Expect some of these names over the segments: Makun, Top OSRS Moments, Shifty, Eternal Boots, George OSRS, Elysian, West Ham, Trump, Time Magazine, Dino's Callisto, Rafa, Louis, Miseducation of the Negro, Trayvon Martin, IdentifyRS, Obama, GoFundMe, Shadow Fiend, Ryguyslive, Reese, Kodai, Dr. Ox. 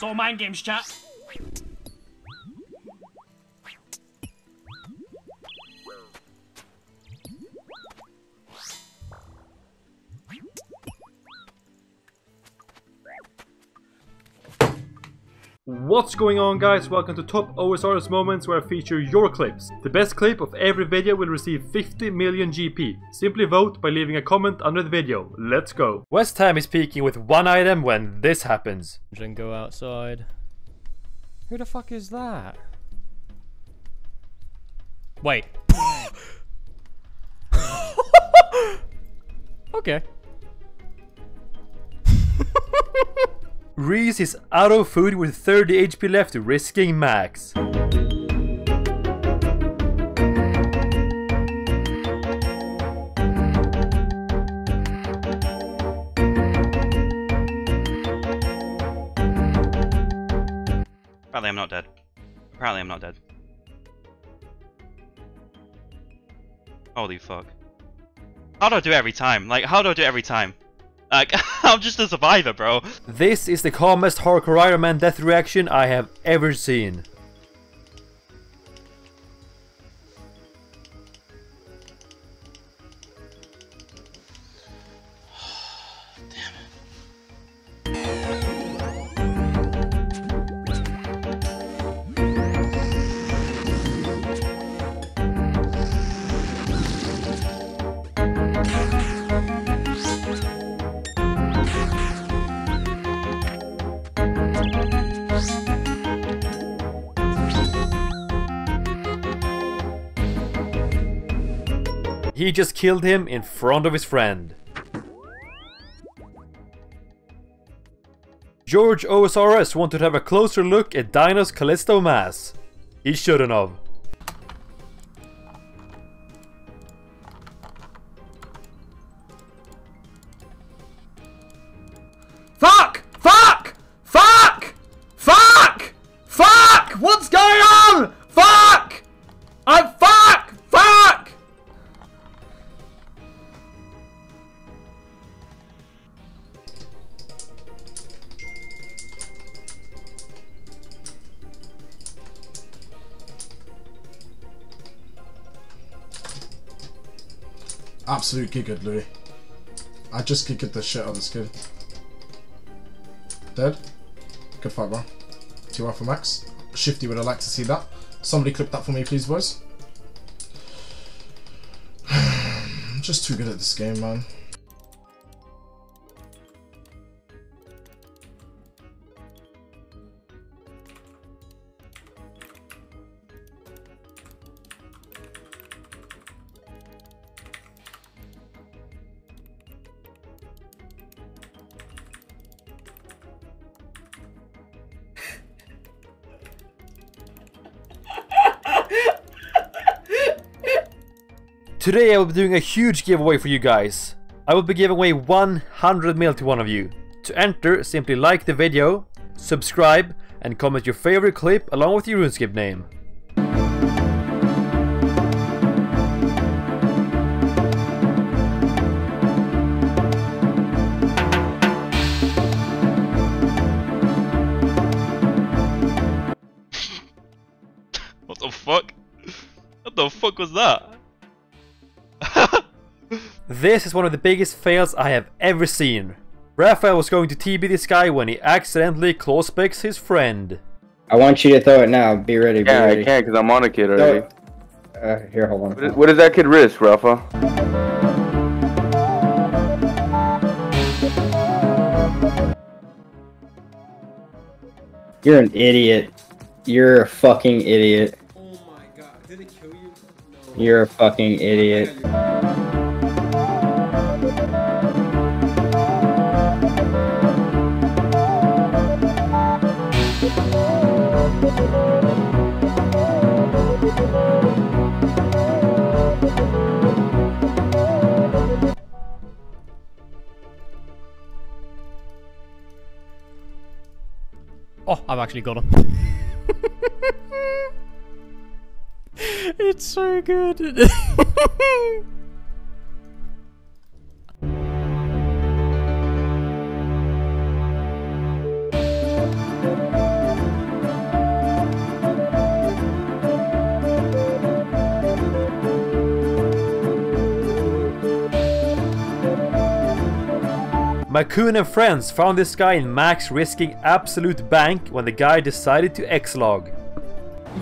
It's all mind games, chat. What's going on, guys? Welcome to Top OSRS Moments, where I feature your clips. The best clip of every video will receive 50 million GP. Simply vote by leaving a comment under the video. Let's go. West Ham is peaking with one item when this happens. Then go outside. Who the fuck is that? Wait. Okay. Reese is out of food with 30 HP left, risking max. Apparently I'm not dead. Apparently I'm not dead. Holy fuck. How do I do it every time? Like, how do I do it every time? Like, I'm just a survivor, bro. This is the calmest hardcore Iron Man death reaction I have ever seen. He just killed him in front of his friend. George OSRS wanted to have a closer look at Dino's Callisto mass. He shouldn't have. Fuck! Fuck! Fuck! Fuck! Fuck! What's going on? Fuck! I'm fuck! Fuck! Absolute giggled, Louis. I just giggled the shit out of this kid. Dead. Good fight, bro. 2-1 for max. Shifty would have liked to see that. Somebody clip that for me, please, boys. I'm just too good at this game, man. Today I will be doing a huge giveaway for you guys. I will be giving away 100 mil to one of you. To enter, simply like the video, subscribe and comment your favorite clip along with your RuneScape name. What the fuck? What the fuck was that? This is one of the biggest fails I have ever seen. Rafa was going to TB this guy when he accidentally close-picks his friend. I want you to throw it now. Be ready, be ready. I can't because I'm on a kid already. Here, hold on. What does that kid risk, Rafa? You're an idiot. You're a fucking idiot. Oh my god. Did it kill you? No. You're a fucking idiot. Oh, I've actually got him. It's so good. Makun and friends found this guy in Max risking absolute bank when the guy decided to X-log.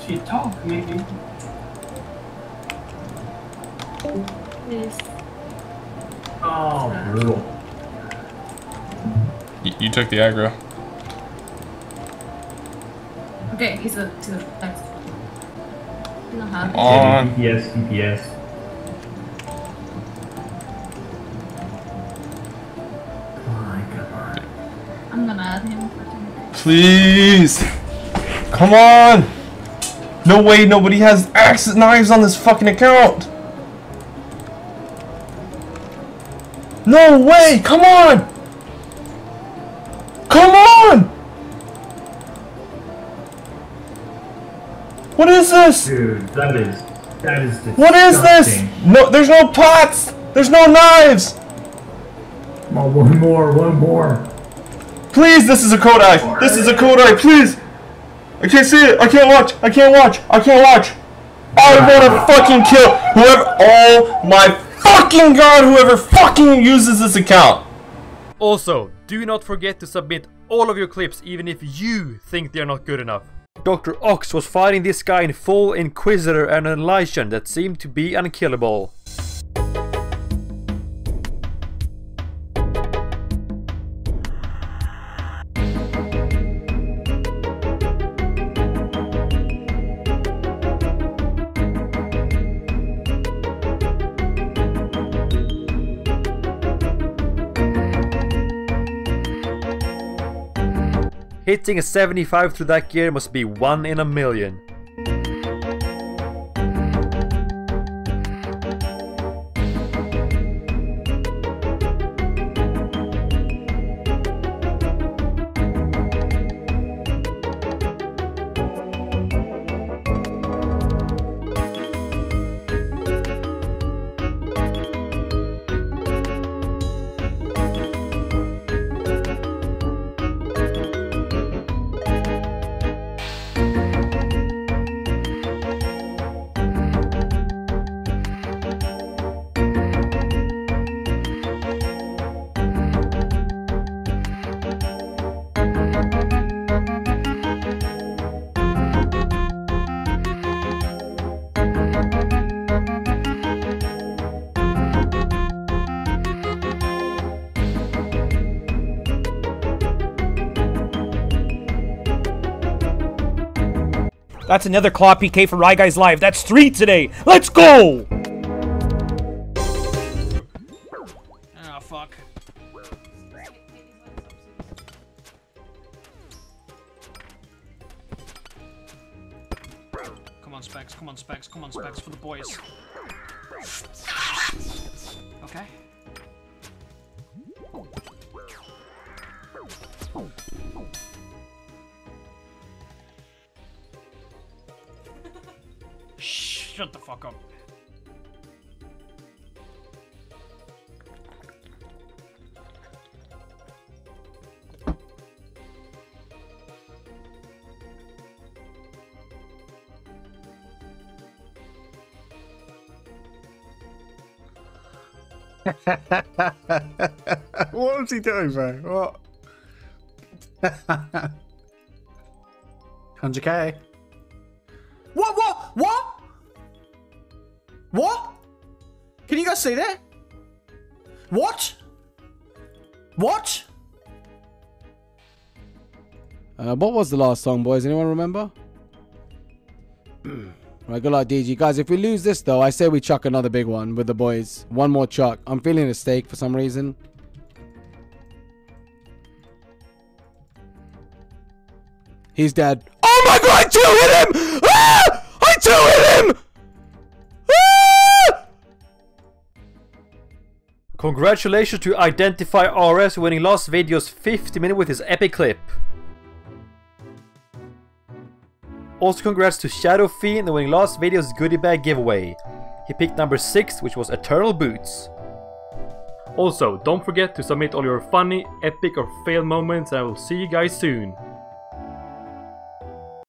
If you talk, maybe. Yes. Oh, brutal. You took the aggro. Okay, he's a two. Thanks. On. Yes, yes. I'm gonna add him. Please! Come on! No way nobody has axe knives on this fucking account! No way! Come on! Come on! What is this? Dude, that is disgusting. What is this? No, there's no pots! There's no knives! Come on, one more, one more. Please, this is a Kodai! This is a Kodai, please! I can't see it! I can't watch! I can't watch! I can't watch! I wanna fucking kill whoever— oh my fucking god, whoever fucking uses this account! Also, do not forget to submit all of your clips even if you think they're not good enough. Dr. Ox was fighting this guy in full Inquisitor and an Elysian that seemed to be unkillable. Hitting a 75 through that gear must be 1 in a million. That's another claw PK from Ryguyslive. That's 3 today. Let's go! Ah, oh, fuck. Come on, Specs. Come on, Specs. Come on, Specs. For the boys. Okay. Shut the fuck up. What was he doing, bro? What? 100k. What? What? What? What? Can you guys see that? What? What? What was the last song, boys? Anyone remember? Right, good luck, DG. Guys, if we lose this, though, I say we chuck another big one with the boys. One more chuck. I'm feeling a stake for some reason. He's dead. Oh, my God! I 2-hit him! Ah! I 2-hit him! Congratulations to IdentifyRS winning last video's 50 minute with his epic clip. Also congrats to Shadow Fiend winning last video's goodie bag giveaway. He picked number 6, which was Eternal Boots. Also, don't forget to submit all your funny, epic or fail moments, and I will see you guys soon.